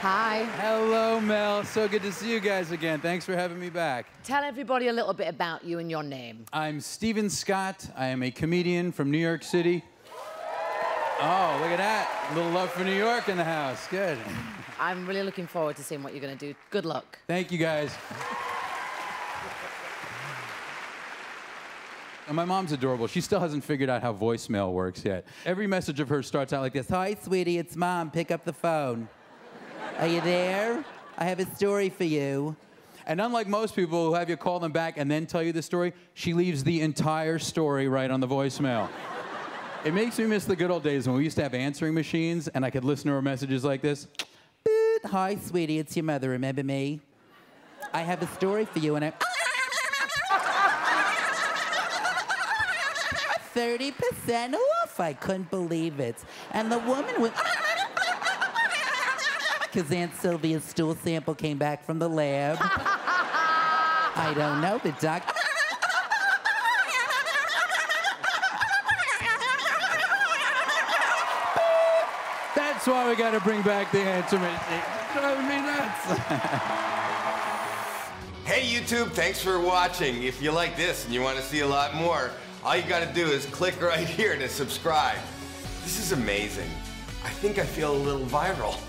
Hi. Hello, Mel. So good to see you guys again. Thanks for having me back. Tell everybody a little bit about you and your name. I'm Steven Scott. I am a comedian from New York City. Oh, look at that. A little love for New York in the house. Good. I'm really looking forward to seeing what you're going to do. Good luck. Thank you, guys. And my mom's adorable. She still hasn't figured out how voicemail works yet. Every message of hers starts out like this. Hi, sweetie, it's Mom. Pick up the phone. Are you there? I have a story for you. And unlike most people who have you call them back and then tell you the story, she leaves the entire story right on the voicemail. It makes me miss the good old days when we used to have answering machines and I could listen to her messages like this. Hi, sweetie, it's your mother. Remember me? I have a story for you and I... 30% off, I couldn't believe it. And the woman was... Because Aunt Sylvia's stool sample came back from the lab. I don't know, but Doc... That's why we gotta bring back the answer machine. It's driving me nuts. Hey, YouTube, thanks for watching. If you like this and you want to see a lot more, all you gotta do is click right here to subscribe. This is amazing. I think I feel a little viral.